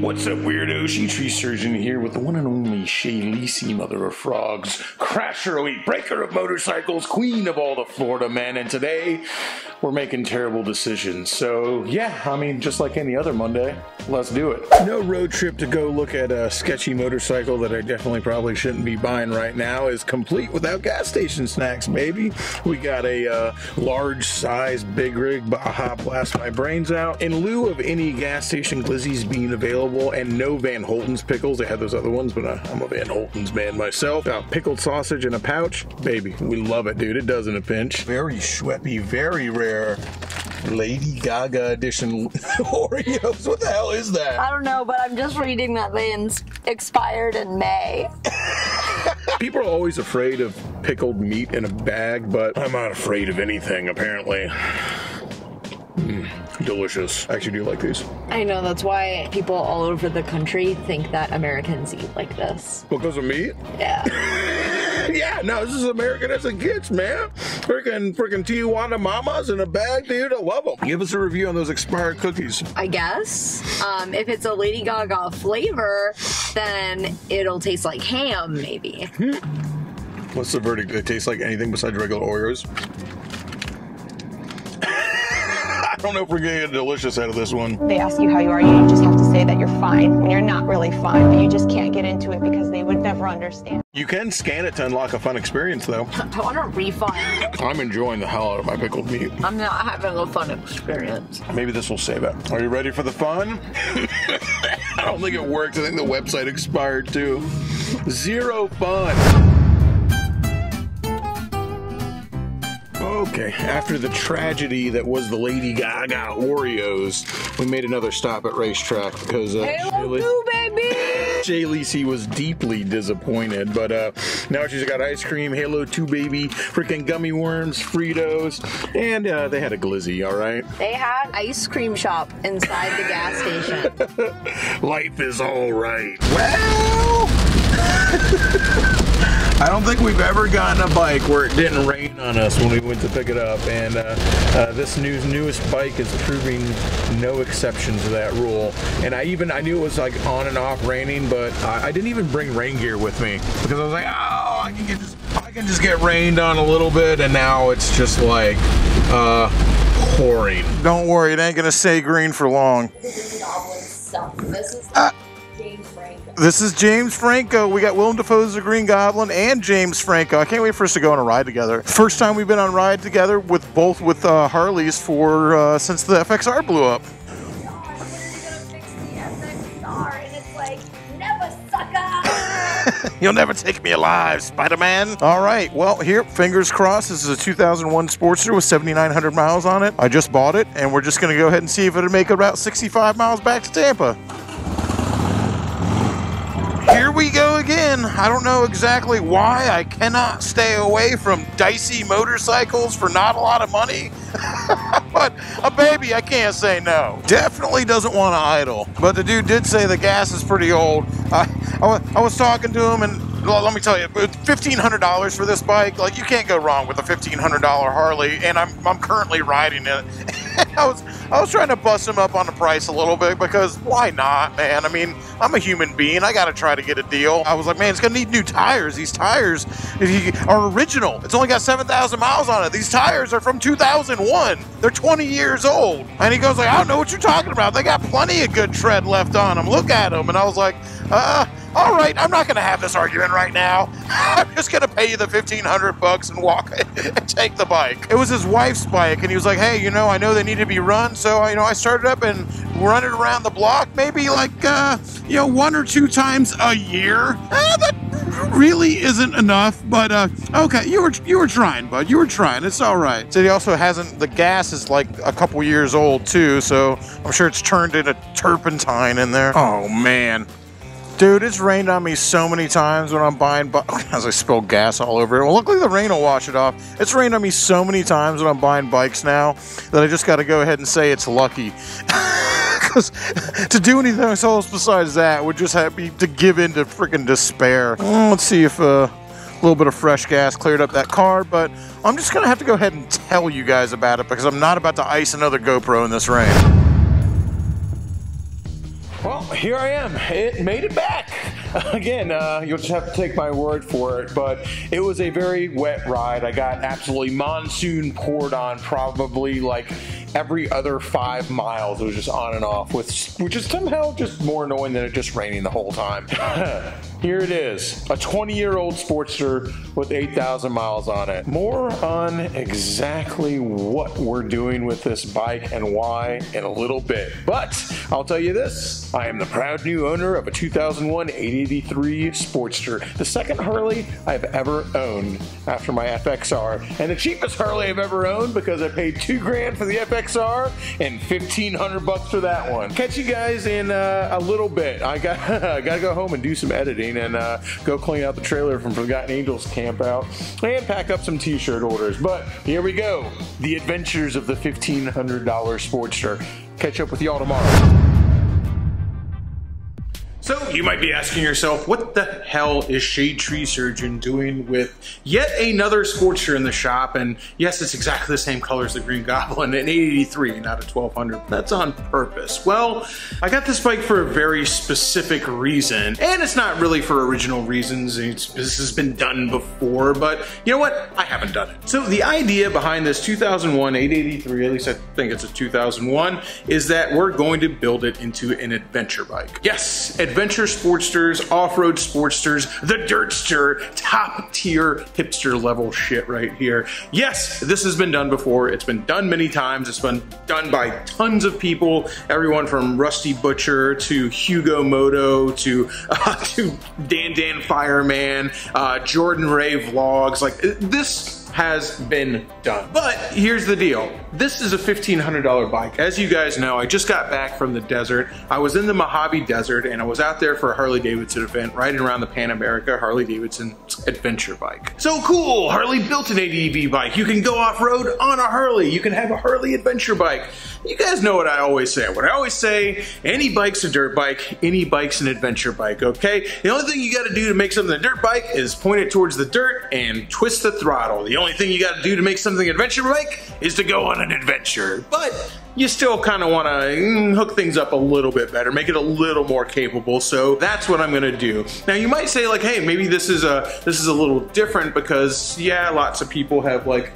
What's up, weirdo? Shadetree Surgeon here with the one and only Cheyleesi, mother of frogs, crasher, elite breaker of motorcycles, queen of all the Florida men, and today we're making terrible decisions. So yeah, I mean, just like any other Monday, let's do it. No road trip to go look at a sketchy motorcycle that I definitely probably shouldn't be buying right now is complete without gas station snacks, baby. We got a large size big rig Baja Blast My Brains Out. In lieu of any gas station glizzies being available, and no Van Holten's pickles. They had those other ones, but I'm a Van Holten's man myself. Pickled sausage in a pouch. Baby, we love it, dude. It does in a pinch. Very schweppy, very rare Lady Gaga edition Oreos. What the hell is that? I don't know, but I'm just reading that they expired in May. People are always afraid of pickled meat in a bag, but I'm not afraid of anything, apparently. Delicious. I actually do like these. I know, that's why people all over the country think that Americans eat like this. Because of meat? Yeah. Yeah, no, this is American as it gets, man. Freaking Tijuana mamas in a bag, dude. I love them. Give us a review on those expired cookies. I guess. If it's a Lady Gaga flavor, then it'll taste like ham, maybe. What's the verdict? It tastes like anything besides regular Oreos? I don't know if we're gonna get delicious out of this one. They ask you how you are, you just have to say that you're fine when you're not really fine, but you just can't get into it because they would never understand. You can scan it to unlock a fun experience, though. I want a refund. I'm enjoying the hell out of my pickled meat. I'm not having a fun experience. Maybe this will save it. Are you ready for the fun? I don't think it worked. I think the website expired too. Zero fun. Okay, after the tragedy that was the Lady Gaga Oreos, we made another stop at racetrack because Halo 2, baby! Cheyleesi was deeply disappointed, but now she's got ice cream, Halo 2, baby, freaking gummy worms, Fritos, and they had a glizzy, all right? They had ice cream shop inside the gas station. Life is all right. Well... I don't think we've ever gotten a bike where it didn't rain on us when we went to pick it up, and this newest bike is proving no exception to that rule. And I knew it was like on and off raining, but I didn't even bring rain gear with me because I was like, oh, I can just get rained on a little bit, and now it's just like pouring. Don't worry, it ain't gonna stay green for long. This is Goblin stuff. This is James Franco. This is James Franco. We got Willem Dafoe's The Green Goblin and James Franco. I can't wait for us to go on a ride together. First time we've been on a ride together with both with Harleys for since the FXR blew up. No, I was gonna fix the FXR, and it's like never, sucker. You'll never take me alive, Spider-Man. All right, well here, fingers crossed. This is a 2001 Sportster with 7,900 miles on it. I just bought it, and we're just gonna go ahead and see if it'll make about 65 miles back to Tampa. Here we go again. I don't know exactly why I cannot stay away from dicey motorcycles for not a lot of money, but a baby, I can't say no. Definitely doesn't want to idle, but the dude did say the gas is pretty old. I was talking to him, and let me tell you, $1,500 for this bike, like you can't go wrong with a $1,500 Harley, and I'm currently riding it. I was trying to bust him up on the price a little bit because why not, man? I mean, I'm a human being. I got to try to get a deal. I was like, man, it's going to need new tires. These tires are original. It's only got 7,000 miles on it. These tires are from 2001. They're 20 years old. And he goes like, I don't know what you're talking about. They got plenty of good tread left on them. Look at them. And I was like, all right, I'm not going to have this argument right now. I'm just going to pay you the $1,500 and walk and take the bike. It was his wife's bike, and he was like, hey, you know, I know they need to be run, so you know, I started up and run it around the block maybe like you know, 1 or 2 times a year. That really isn't enough, but okay, you were trying, bud. You were trying. It's all right. So he also hasn't, the gas is like a couple years old too, so I'm sure it's turned into turpentine in there. Oh man. Dude, it's rained on me so many times when I'm buying bikes. As I spill gas all over it. Well, luckily the rain will wash it off. It's rained on me so many times when I'm buying bikes now that I just got to go ahead and say it's lucky. Because to do anything else besides that would just have me to give in to freaking despair. Let's see if A little bit of fresh gas cleared up that car, but I'm just gonna have to go ahead and tell you guys about it because I'm not about to ice another GoPro in this rain. Well, here I am. It made it back. Again, you'll just have to take my word for it, but it was a very wet ride. I got absolutely monsoon poured on probably like every other 5 miles. It was just on and off, which is somehow just more annoying than it just raining the whole time. Here it is, a 20-year-old Sportster with 8,000 miles on it. More on exactly what we're doing with this bike and why in a little bit. But I'll tell you this, I am the proud new owner of a 2001 883 Sportster, the second Harley I've ever owned after my FXR, and the cheapest Harley I've ever owned because I paid $2,000 for the FXR and $1,500 for that one. Catch you guys in a little bit. I gotta go home and do some editing and go clean out the trailer from Forgotten Angels camp out and pack up some t-shirt orders. But here we go, the adventures of the $1,500 Sportster. Catch up with y'all tomorrow. So you might be asking yourself, what the hell is Shadetree Surgeon doing with yet another Sportster in the shop? And yes, it's exactly the same color as the Green Goblin, an 883, not a 1200. That's on purpose. Well, I got this bike for a very specific reason, and it's not really for original reasons. This has been done before, but you know what? I haven't done it. So the idea behind this 2001 883, at least I think it's a 2001, is that we're going to build it into an adventure bike. Yes, adventure Sportsters, off-road Sportsters, the Dirtster, top-tier hipster-level shit right here. Yes, this has been done before. It's been done many times. It's been done by tons of people, everyone from Rusty Butcher to Hugo Moto to Dan Fireman, Jordan Ray Vlogs. Like, this has been done. But here's the deal. This is a $1,500 bike. As you guys know, I just got back from the desert. I was in the Mojave Desert and I was out there for a Harley-Davidson event riding around the Pan America Harley-Davidson adventure bike. So cool, Harley built an ADV bike. You can go off-road on a Harley. You can have a Harley adventure bike. You guys know what I always say. What I always say, any bike's a dirt bike, any bike's an adventure bike, okay? The only thing you gotta do to make something a dirt bike is point it towards the dirt and twist the throttle. The only thing you got to do to make something an adventure bike is to go on an adventure. But you still kind of want to hook things up a little bit better, make it a little more capable. So that's what I'm going to do. Now you might say like, hey, maybe this is a little different because yeah, lots of people have like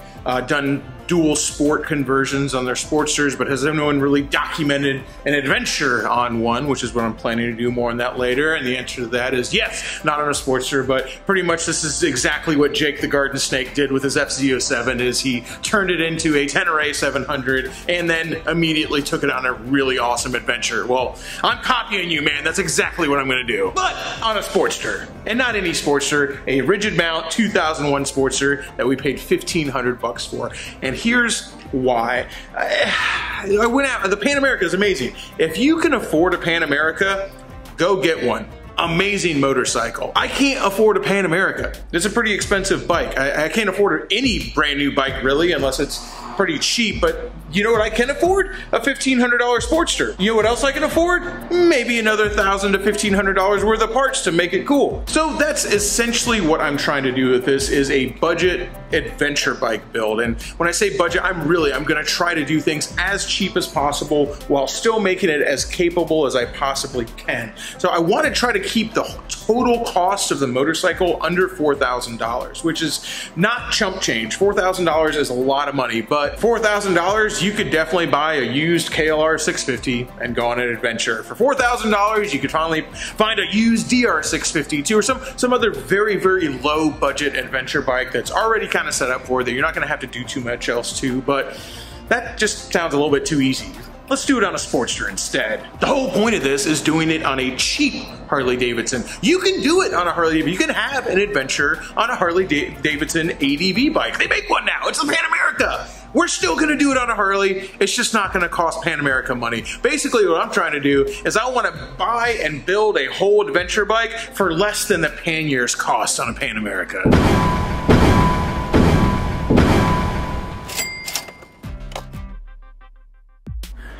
done dual sport conversions on their Sportsters, but has anyone really documented an adventure on one, which is what I'm planning to do. More on that later. And the answer to that is yes, not on a Sportster, but pretty much this is exactly what Jake the Garden Snake did with his FZ07 is he turned it into a Tenere 700 and then immediately took it on a really awesome adventure. Well, I'm copying you, man. That's exactly what I'm going to do, but on a Sportster, and not any Sportster, a rigid mount 2001 Sportster that we paid $1,500 for. And here's why. I went out, the Pan America is amazing. If you can afford a Pan America, go get one. Amazing motorcycle. I can't afford a Pan America. It's a pretty expensive bike. I can't afford any brand new bike really, unless it's pretty cheap, but you know what I can afford? A $1,500 Sportster. You know what else I can afford? Maybe another $1,000 to $1,500 worth of parts to make it cool. So that's essentially what I'm trying to do with this is a budget adventure bike build. And when I say budget, I'm gonna try to do things as cheap as possible while still making it as capable as I possibly can. So I wanna try to keep the total cost of the motorcycle under $4,000, which is not chump change. $4,000 is a lot of money, but $4,000, you could definitely buy a used KLR650 and go on an adventure. For $4,000, you could finally find a used DR650 too, or some other very, very low budget adventure bike that's already kind of set up for that you're not gonna have to do too much else to, but that just sounds a little bit too easy. Let's do it on a Sportster instead. The whole point of this is doing it on a cheap Harley-Davidson. You can do it on a Harley-Davidson. You can have an adventure on a Harley-Davidson ADV bike. They make one now, it's the Pan America. We're still gonna do it on a Harley. It's just not gonna cost Pan America money. Basically what I'm trying to do is I wanna buy and build a whole adventure bike for less than the panniers cost on a Pan America.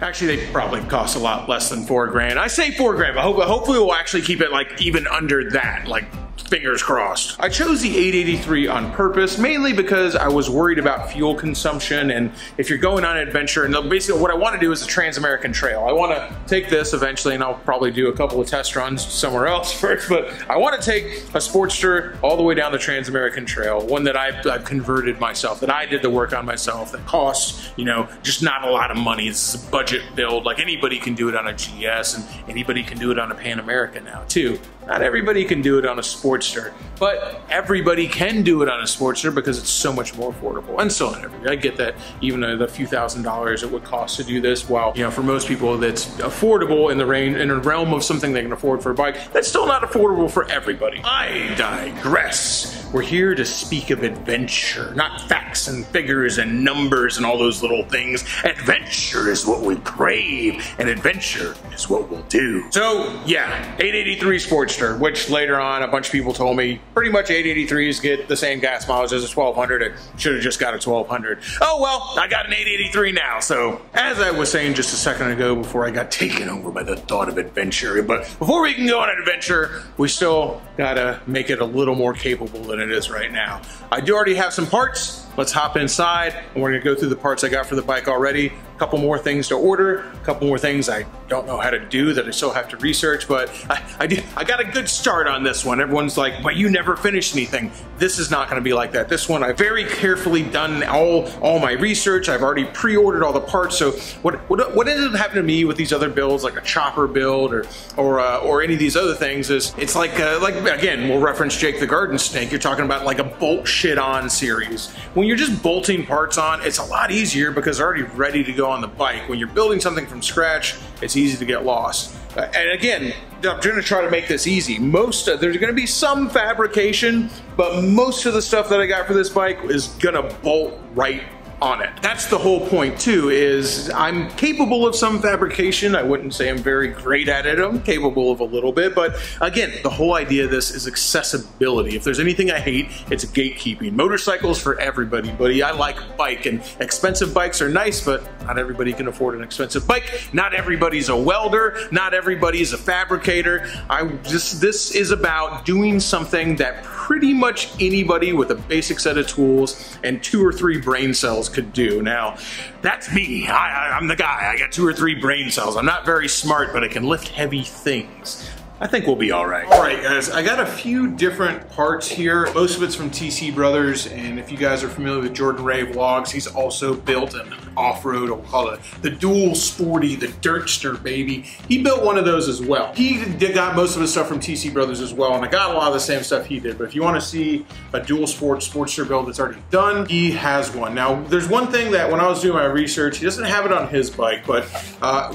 Actually, they probably cost a lot less than $4,000. I say $4,000, but hopefully we'll actually keep it like even under that, like fingers crossed. I chose the 883 on purpose, mainly because I was worried about fuel consumption, and if you're going on an adventure, and basically what I want to do is a Trans-American Trail. I want to take this eventually, and I'll probably do a couple of test runs somewhere else first, but I want to take a Sportster all the way down the Trans-American Trail, one that I've converted myself, that I did the work on myself, that costs, you know, just not a lot of money. It's a budget build. Like, anybody can do it on a GS, and anybody can do it on a Pan America now too. Not everybody can do it on a Sportster, but everybody can do it on a Sportster because it's so much more affordable. And so on everybody. I get that even the few $1,000s it would cost to do this, while, you know, for most people that's affordable in the range, in a realm of something they can afford for a bike, that's still not affordable for everybody. I digress. We're here to speak of adventure, not facts and figures and numbers and all those little things. Adventure is what we crave, and adventure is what we'll do. So yeah, 883 Sportster, which later on a bunch of people told me pretty much 883s get the same gas mileage as a 1200. I should have just got a 1200. Oh well, I got an 883 now. So as I was saying just a second ago before I got taken over by the thought of adventure, but before we can go on an adventure, we still gotta make it a little more capable than it is right now. I do already have some parts. Let's hop inside, and we're gonna go through the parts I got for the bike already. Couple more things to order, a couple more things I don't know how to do that I still have to research, but I got a good start on this one. Everyone's like, but you never finish anything. This is not gonna be like that. This one I've very carefully done all my research. I've already pre-ordered all the parts, so what ended up happening to me with these other builds, like a chopper build or any of these other things, is it's like again, we'll reference Jake the Garden Snake. You're talking about like a bolt shit on series. When you're just bolting parts on, it's a lot easier because they're already ready to go on the bike. When you're building something from scratch, it's easy to get lost. And again, I'm gonna try to make this easy. There's gonna be some fabrication, but most of the stuff that I got for this bike is gonna bolt right on it. That's the whole point too, is I'm capable of some fabrication. I wouldn't say I'm very great at it. I'm capable of a little bit, but again, the whole idea of this is accessibility. If there's anything I hate, it's gatekeeping. Motorcycles for everybody, buddy. I like bike, and expensive bikes are nice, but not everybody can afford an expensive bike. Not everybody's a welder. Not everybody's a fabricator. This is about doing something that pretty much anybody with a basic set of tools and 2 or 3 brain cells could do. Now, that's me. I'm the guy. I got 2 or 3 brain cells. I'm not very smart, but I can lift heavy things. I think we'll be all right. All right, guys, I got a few different parts here. Most of it's from TC Brothers, and if you guys are familiar with Jordan Ray Vlogs, he's also built an off-road, we'll call it the dual sporty, the dirtster, baby. He built one of those as well. He got most of his stuff from TC Brothers as well, and I got a lot of the same stuff he did, but if you wanna see a dual sport Sportster build that's already done, he has one. Now, there's one thing that when I was doing my research, he doesn't have it on his bike, but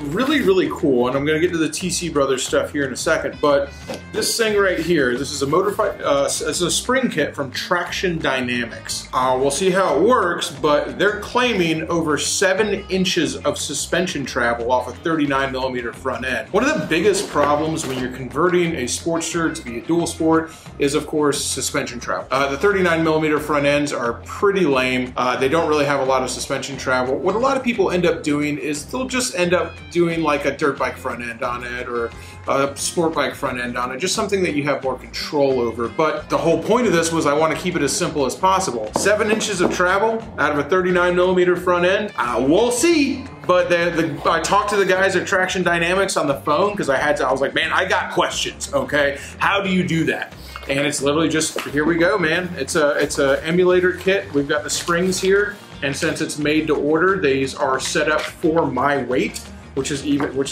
really, really cool, and I'm gonna get to the TC Brothers stuff here in a second, but this thing right here, this is a spring kit from Traction Dynamics. We'll see how it works, but they're claiming over 7 inches of suspension travel off a 39mm front end. One of the biggest problems when you're converting a Sportster to be a dual sport is, of course, suspension travel. The 39mm front ends are pretty lame. They don't really have a lot of suspension travel. What a lot of people end up doing is they'll just end up doing like a dirt bike front end on it, or a sport bike front end on it, just something that you have more control over. But the whole point of this was I want to keep it as simple as possible. 7 inches of travel out of a 39mm front end, we'll see. But I talked to the guys at Traction Dynamics on the phone, because I was like, man, I got questions, okay? How do you do that? And it's literally just, here we go, man. It's a emulator kit. We've got the springs here, and since it's made to order, these are set up for my weight, which is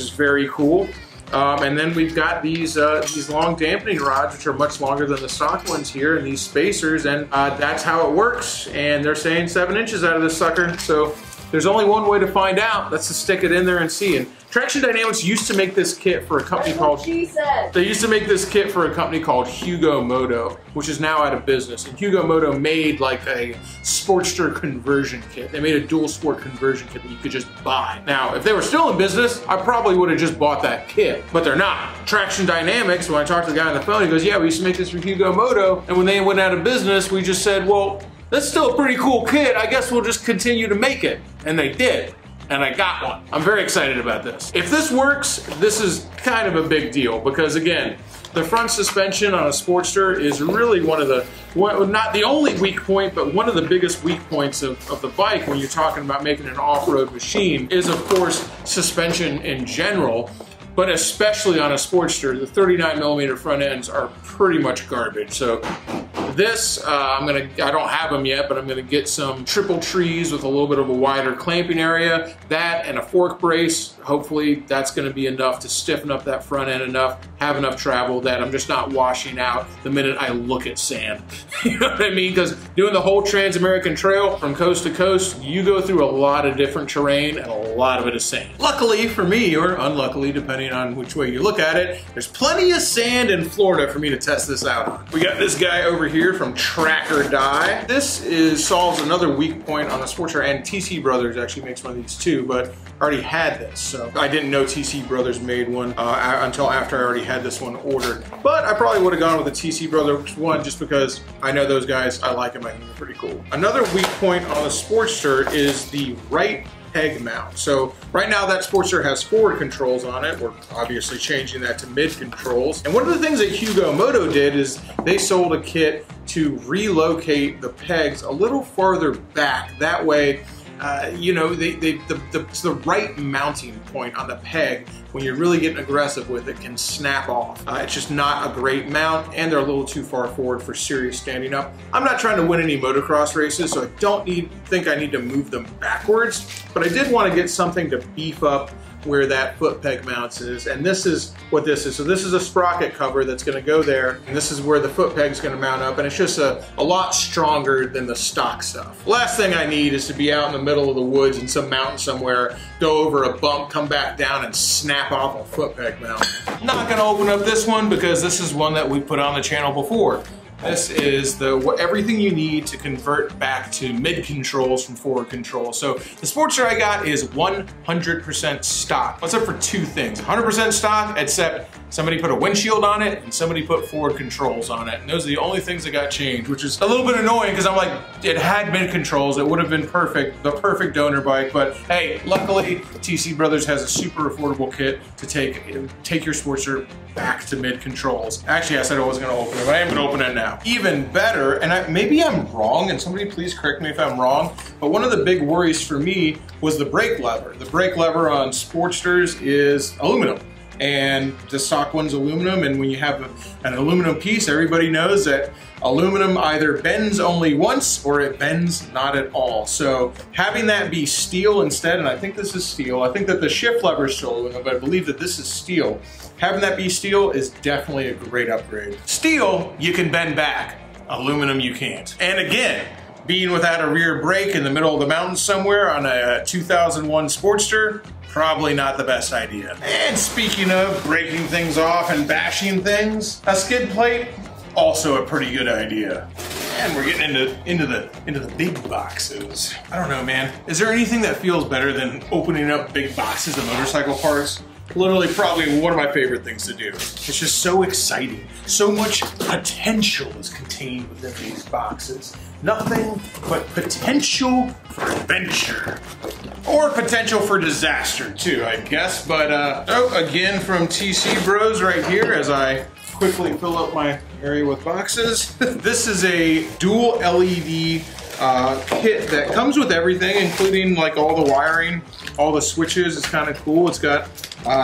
very cool. And then we've got these long dampening rods, which are much longer than the stock ones here, and these spacers, and that's how it works. And they're saying 7 inches out of this sucker, so there's only one way to find out. That's to stick it in there and see. And Traction Dynamics used to make this kit for a company called... They used to make this kit for a company called Hugo Moto, which is now out of business. And Hugo Moto made like a Sportster conversion kit. They made a dual sport conversion kit that you could just buy. Now, if they were still in business, I probably would have just bought that kit, but they're not. Traction Dynamics, when I talked to the guy on the phone, he goes, yeah, we used to make this for Hugo Moto, and when they went out of business, we just said, well, that's still a pretty cool kit. I guess we'll just continue to make it. And they did. And I got one. I'm very excited about this. If this works, this is kind of a big deal, because again, The front suspension on a Sportster is really one of the, not the only weak point, but one of the biggest weak points of the bike when you're talking about making an off-road machine is, of course, suspension in general, but especially on a Sportster. The 39mm front ends are pretty much garbage. So this, I don't have them yet, but I'm gonna get some triple trees with a little bit of a wider clamping area, that and a fork brace. Hopefully that's gonna be enough to stiffen up that front end enough, have enough travel that I'm just not washing out the minute I look at sand. You know what I mean? Because doing the whole Trans-American Trail from coast to coast, you go through a lot of different terrain and a lot of it is sand. Luckily for me, or unluckily, depending on which way you look at it, there's plenty of sand in Florida for me to test this out on. We got this guy over here from Track or Die. This solves another weak point on the Sportster, and TC Brothers actually makes one of these too, but I already had this, so I didn't know TC Brothers made one until after I already had this one ordered. But I probably would have gone with the TC Brothers one just because I know those guys, I like them, I think they're pretty cool. Another weak point on the Sportster is the right peg mount. So right now that Sportster has forward controls on it. We're obviously changing that to mid controls. And one of the things that Hugo Moto did is they sold a kit to relocate the pegs a little farther back. That way, you know, it's the right mounting point on the peg when you're really getting aggressive with it can snap off. It's just not a great mount, and they're a little too far forward for serious standing up. I'm not trying to win any motocross races, so I don't think I need to move them backwards, but I did want to get something to beef up where that foot peg mounts is, and this is what this is. So this is a sprocket cover that's gonna go there, and this is where the foot peg's gonna mount up, and it's just a lot stronger than the stock stuff. Last thing I need is to be out in the middle of the woods in some mountain somewhere, go over a bump, come back down, and snap off a foot peg mount. Not gonna open up this one because this is one that we put on the channel before. This is everything you need to convert back to mid controls from forward control. So the Sportster I got is 100% stock. What's up for two things? 100% stock, except somebody put a windshield on it and somebody put forward controls on it. And those are the only things that got changed, which is a little bit annoying because I'm like, it had mid controls. It would have been perfect, the perfect donor bike. But hey, luckily TC Brothers has a super affordable kit to take your Sportster back to mid controls. Actually, I said I wasn't gonna open it, but I am gonna open it now. Even better, and maybe I'm wrong, and somebody please correct me if I'm wrong, but one of the big worries for me was the brake lever. The brake lever on Sportsters is aluminum, and the stock one's aluminum, and when you have an aluminum piece, everybody knows that aluminum either bends only once or it bends not at all. So having that be steel instead, and I think this is steel, I think that the shift lever is still aluminum, but I believe that this is steel. Having that be steel is definitely a great upgrade. Steel, you can bend back. Aluminum, you can't. And again, being without a rear brake in the middle of the mountains somewhere on a 2001 Sportster, probably not the best idea. And speaking of breaking things off and bashing things, a skid plate, also a pretty good idea. And we're getting into the big boxes. I don't know, man. Is there anything that feels better than opening up big boxes of motorcycle parts? Literally probably one of my favorite things to do. It's just so exciting. So much potential is contained within these boxes. Nothing but potential for adventure. Or potential for disaster too, I guess. But, oh, again from TC Bros right here as I quickly fill up my area with boxes. This is a dual LED kit that comes with everything, including like all the wiring, all the switches. It's kind of cool. It's got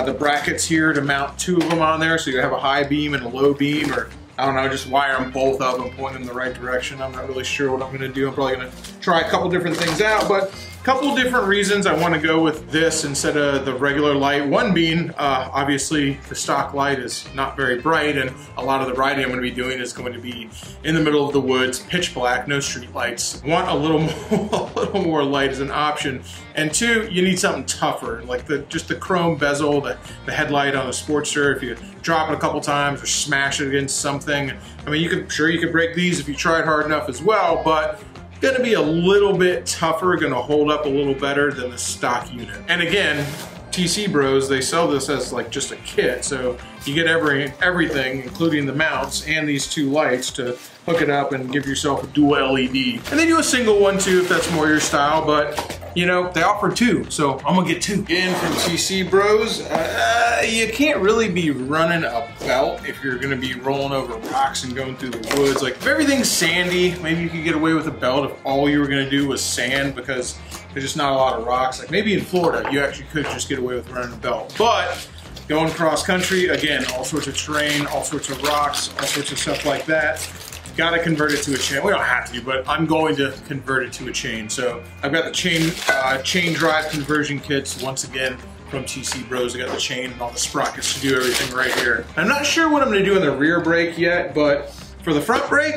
the brackets here to mount two of them on there, so you have a high beam and a low beam, or I don't know, just wire them both up and point them in the right direction. I'm not really sure what I'm gonna do. I'm probably gonna try a couple different things out, but couple different reasons I want to go with this instead of the regular light. One being, obviously, the stock light is not very bright, and a lot of the riding I'm going to be doing is going to be in the middle of the woods, pitch black, no street lights. Want a little more, light as an option. And two, you need something tougher, like just the chrome bezel, the headlight on a Sportster. If you drop it a couple times or smash it against something, I mean, you could break these if you tried hard enough as well, but gonna be a little bit tougher, gonna hold up a little better than the stock unit. And again, TC Bros, they sell this as like just a kit, so you get everything, including the mounts and these two lights to hook it up and give yourself a dual LED. And they do a single one too if that's more your style, but you know, they offered two, so I'm gonna get two. Again, from TC Bros, you can't really be running a belt if you're gonna be rolling over rocks and going through the woods. Like, if everything's sandy, maybe you could get away with a belt if all you were gonna do was sand, because there's just not a lot of rocks. Like, maybe in Florida, you actually could just get away with running a belt. But going cross country, again, all sorts of terrain, all sorts of rocks, all sorts of stuff like that. Gotta convert it to a chain. We don't have to, but I'm going to convert it to a chain. So I've got the chain drive conversion kits once again from TC Bros. I got the chain and all the sprockets to do everything right here. I'm not sure what I'm gonna do in the rear brake yet, but for the front brake,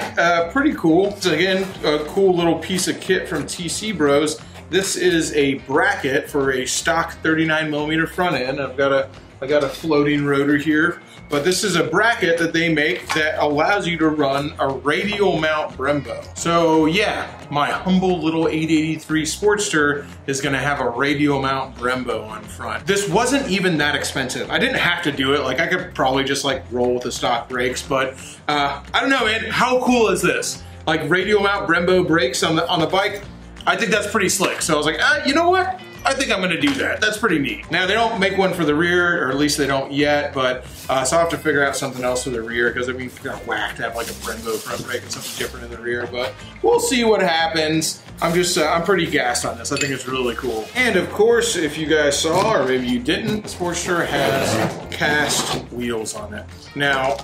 pretty cool. So again, a cool little piece of kit from TC Bros. This is a bracket for a stock 39mm front end. I got a floating rotor here. But this is a bracket that they make that allows you to run a radial mount Brembo. So yeah, my humble little 883 Sportster is gonna have a radial mount Brembo on front. This wasn't even that expensive. I didn't have to do it. Like, I could probably just like roll with the stock brakes, but I don't know, man, how cool is this? Like, radial mount Brembo brakes on the bike, I think that's pretty slick. So I was like, you know what? I think I'm gonna do that. That's pretty neat. Now, they don't make one for the rear, or at least they don't yet, but so I'll have to figure out something else for the rear, because it'd be kind of whack to have like a Brembo front brake and something different in the rear, but we'll see what happens. I'm just, I'm pretty gassed on this. I think it's really cool. And of course, if you guys saw, or maybe you didn't, the Sportster has cast wheels on it. Now,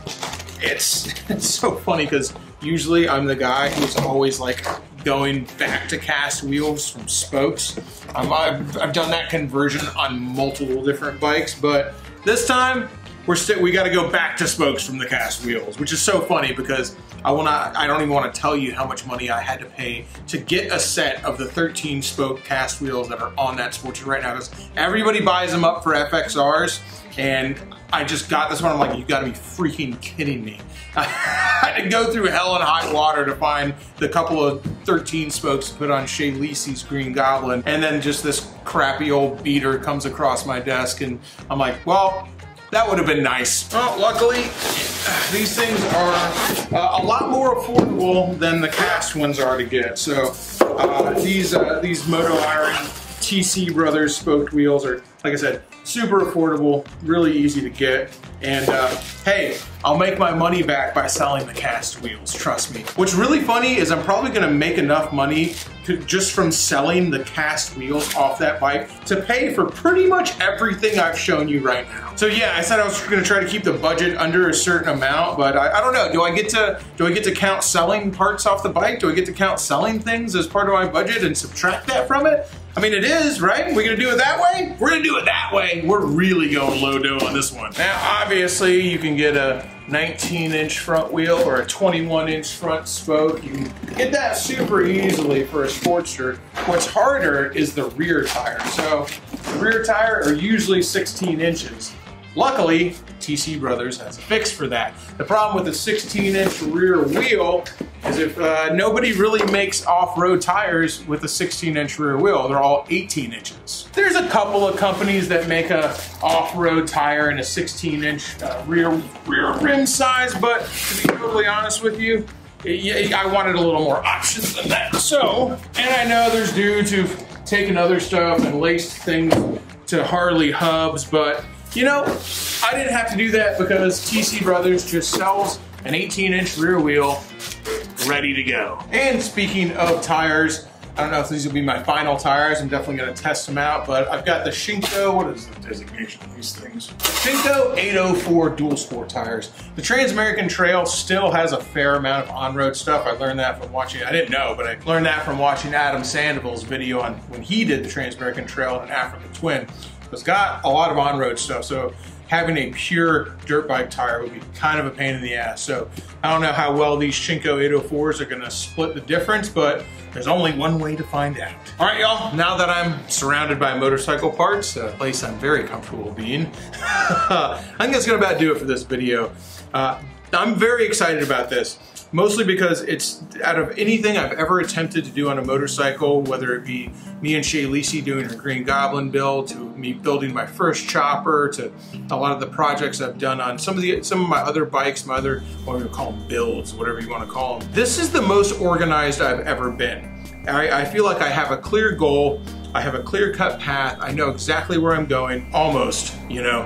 it's so funny, because usually I'm the guy who's always like, going back to cast wheels from spokes. I've done that conversion on multiple different bikes, but this time we got to go back to spokes from the cast wheels, which is so funny because I don't even want to tell you how much money I had to pay to get a set of the 13 spoke cast wheels that are on that Sportster right now, because everybody buys them up for FXRs, and I just got this one. I'm like, you gotta be freaking kidding me. I had to go through hell and high water to find the couple of 13 spokes to put on Cheyleesi's Green Goblin. And then just this crappy old beater comes across my desk, and I'm like, well, that would have been nice. Well, luckily, these things are a lot more affordable than the cast ones are to get. So these Moto Iron TC Brothers spoked wheels are, like I said, super affordable, really easy to get, and hey, I'll make my money back by selling the cast wheels, trust me. What's really funny is I'm probably gonna make enough money just from selling the cast wheels off that bike to pay for pretty much everything I've shown you right now. So yeah, I said I was gonna try to keep the budget under a certain amount, but I don't know, do I get to count selling parts off the bike? Do I get to count selling things as part of my budget and subtract that from it? I mean, it is, right? We're gonna do it that way? We're gonna do it that way. We're really going low dough on this one. Now, obviously, you can get a 19-inch front wheel or a 21-inch front spoke. You can get that super easily for a Sportster. What's harder is the rear tire. So, the rear tire are usually 16 inches. Luckily, TC Brothers has a fix for that. The problem with a 16-inch rear wheel is if nobody really makes off-road tires with a 16-inch rear wheel. They're all 18 inches. There's a couple of companies that make a off-road tire and a 16-inch rear rim size, but to be totally honest with you, I wanted a little more options than that. So, and I know there's dudes who've taken other stuff and laced things to Harley hubs, but you know, I didn't have to do that because TC Brothers just sells an 18-inch rear wheel ready to go. And speaking of tires, I don't know if these will be my final tires. I'm definitely gonna test them out, but I've got the Shinko, what is the designation of these things? Shinko 804 dual sport tires. The Trans-American Trail still has a fair amount of on-road stuff. I learned that from watching, I didn't know, but I learned that from watching Adam Sandoval's video on when he did the Trans-American Trail and African Twin. It's got a lot of on-road stuff, so having a pure dirt bike tire would be kind of a pain in the ass. So I don't know how well these Shinko 804s are gonna split the difference, but there's only one way to find out. All right, y'all, now that I'm surrounded by motorcycle parts, a place I'm very comfortable being, I think that's gonna about do it for this video. I'm very excited about this. Mostly because it's, out of anything I've ever attempted to do on a motorcycle, whether it be me and Cheyleesi doing her Green Goblin build, to me building my first chopper, to a lot of the projects I've done on some of my other bikes, my other, what do you call them, builds, whatever you want to call them. This is the most organized I've ever been. I feel like I have a clear goal. I have a clear-cut path. I know exactly where I'm going, almost, you know.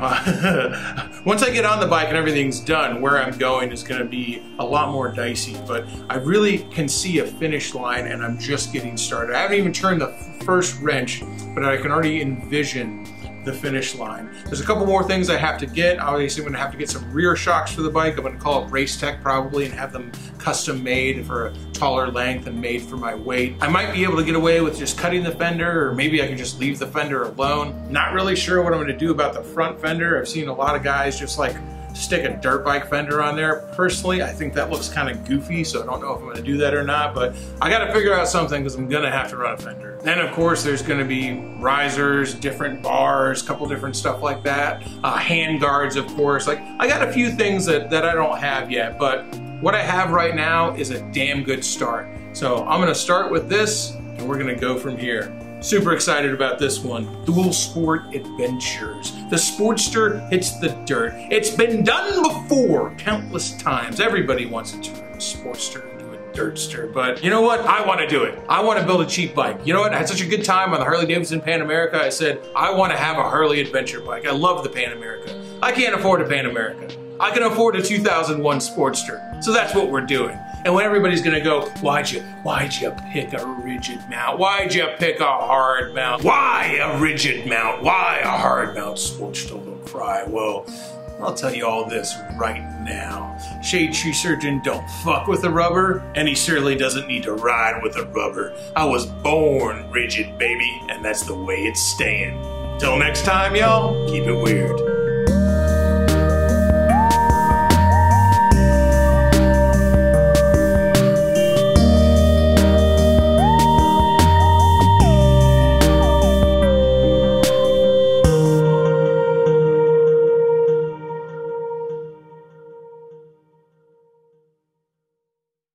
Once I get on the bike and everything's done, where I'm going is gonna be a lot more dicey, but I really can see a finish line and I'm just getting started. I haven't even turned the first wrench, but I can already envision the finish line. There's a couple more things I have to get. Obviously, I'm gonna have to get some rear shocks for the bike. I'm gonna call up Race Tech probably and have them custom made for a taller length and made for my weight. I might be able to get away with just cutting the fender, or maybe I can just leave the fender alone. Not really sure what I'm gonna do about the front fender. I've seen a lot of guys just like stick a dirt bike fender on there. Personally, I think that looks kind of goofy, so I don't know if I'm gonna do that or not, but I gotta figure out something because I'm gonna have to run a fender. Then of course, there's gonna be risers, different bars, a couple different stuff like that. Hand guards, of course. Like, I got a few things that I don't have yet, but what I have right now is a damn good start. So I'm gonna start with this and we're gonna go from here. Super excited about this one. Dual Sport Adventures. The Sportster hits the dirt. It's been done before countless times. Everybody wants to turn a Sportster into a dirtster, but you know what? I want to do it. I want to build a cheap bike. You know what? I had such a good time on the Harley-Davidson Pan America. I said, I want to have a Harley adventure bike. I love the Pan America. I can't afford a Pan America. I can afford a 2001 Sportster. So that's what we're doing. And when everybody's gonna go, why'd you pick a rigid mount? Why'd you pick a hard mount? Why a rigid mount? Why a hard mount? Sportster will cry. Well, I'll tell you all this right now. Shadetree Surgeon don't fuck with the rubber, and he certainly doesn't need to ride with the rubber. I was born rigid, baby, and that's the way it's staying. Till next time, y'all, keep it weird.